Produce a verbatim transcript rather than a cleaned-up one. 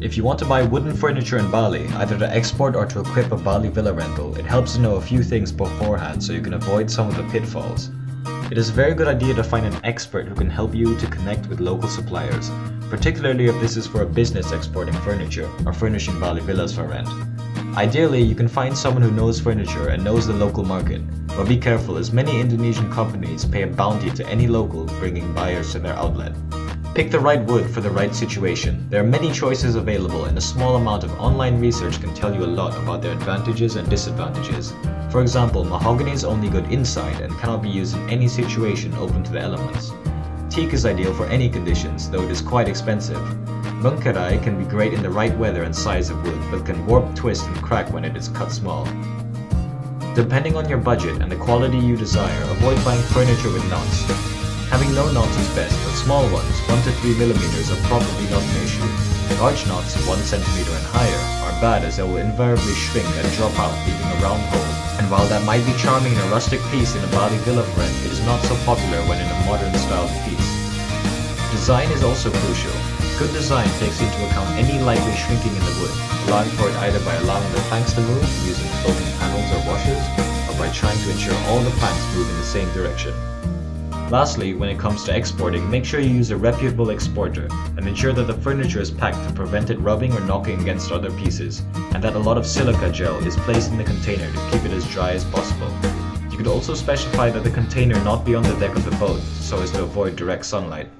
If you want to buy wooden furniture in Bali, either to export or to equip a Bali villa rental, it helps to know a few things beforehand so you can avoid some of the pitfalls. It is a very good idea to find an expert who can help you to connect with local suppliers, particularly if this is for a business exporting furniture or furnishing Bali villas for rent. Ideally, you can find someone who knows furniture and knows the local market, but be careful as many Indonesian companies pay a bounty to any local bringing buyers to their outlet. Pick the right wood for the right situation. There are many choices available and a small amount of online research can tell you a lot about their advantages and disadvantages. For example, mahogany is only good inside and cannot be used in any situation open to the elements. Teak is ideal for any conditions, though it is quite expensive. Munkerai can be great in the right weather and size of wood, but can warp, twist and crack when it is cut small. Depending on your budget and the quality you desire, avoid buying furniture with knots. Having no knots is best, but small ones, one to three millimeters, are probably not an issue. Large knots, one centimeter and higher, are bad as they will invariably shrink and drop out, leaving a round hole. And while that might be charming in a rustic piece in a Bali villa for rent, it is not so popular when in a modern styled piece. Design is also crucial. Good design takes into account any likely shrinking in the wood, allowing for it either by allowing the planks to move, using floating panels or washers, or by trying to ensure all the planks move in the same direction. Lastly, when it comes to exporting, make sure you use a reputable exporter and ensure that the furniture is packed to prevent it rubbing or knocking against other pieces, and that a lot of silica gel is placed in the container to keep it as dry as possible. You could also specify that the container not be on the deck of the boat so as to avoid direct sunlight.